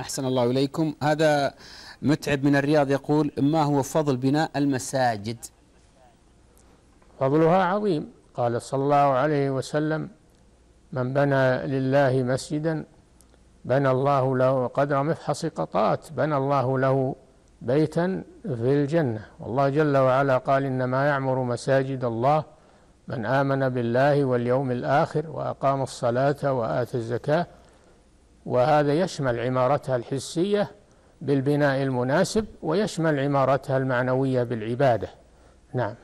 أحسن الله إليكم. هذا متعب من الرياض يقول: ما هو فضل بناء المساجد؟ فضلها عظيم، قال صلى الله عليه وسلم: من بنى لله مسجدا بنى الله له قدر مفحص قطات، بنى الله له بيتا في الجنة. والله جل وعلا قال: إنما يعمر مساجد الله من آمن بالله واليوم الآخر وأقام الصلاة وآتى الزكاة، وهذا يشمل عمارتها الحسية بالبناء المناسب، ويشمل عمارتها المعنوية بالعبادة. نعم.